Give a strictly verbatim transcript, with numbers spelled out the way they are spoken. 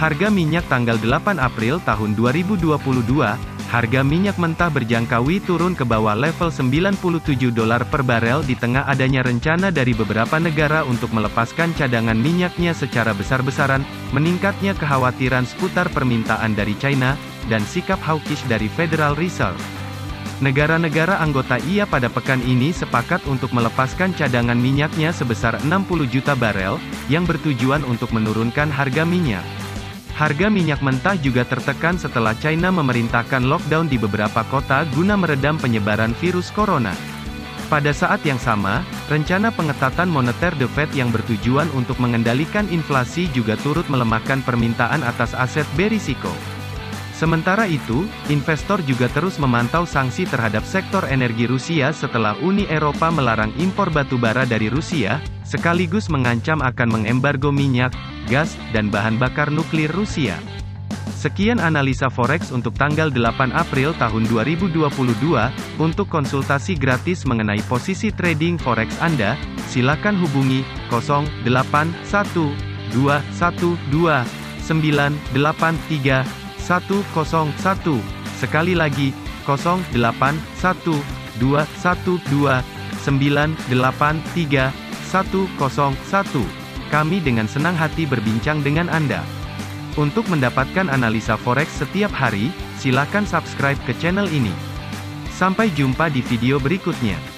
Harga minyak tanggal delapan April tahun dua ribu dua puluh dua, harga minyak mentah berjangkawi turun ke bawah level sembilan puluh tujuh dolar per barel di tengah adanya rencana dari beberapa negara untuk melepaskan cadangan minyaknya secara besar-besaran, meningkatnya kekhawatiran seputar permintaan dari China, dan sikap hawkish dari Federal Reserve. Negara-negara anggota I E A pada pekan ini sepakat untuk melepaskan cadangan minyaknya sebesar enam puluh juta barel, yang bertujuan untuk menurunkan harga minyak. Harga minyak mentah juga tertekan setelah China memerintahkan lockdown di beberapa kota guna meredam penyebaran virus corona. Pada saat yang sama, rencana pengetatan moneter The Fed yang bertujuan untuk mengendalikan inflasi juga turut melemahkan permintaan atas aset berisiko. Sementara itu, investor juga terus memantau sanksi terhadap sektor energi Rusia setelah Uni Eropa melarang impor batu bara dari Rusia, sekaligus mengancam akan mengembargo minyak, gas, dan bahan bakar nuklir Rusia. Sekian analisa forex untuk tanggal delapan April tahun dua ribu dua puluh dua, untuk konsultasi gratis mengenai posisi trading forex Anda, silakan hubungi nol delapan satu dua satu dua sembilan delapan tiga satu nol satu, sekali lagi, nol delapan satu dua satu dua sembilan delapan tiga satu nol satu. Kami dengan senang hati berbincang dengan Anda. Untuk mendapatkan analisa forex setiap hari, silakan subscribe ke channel ini. Sampai jumpa di video berikutnya.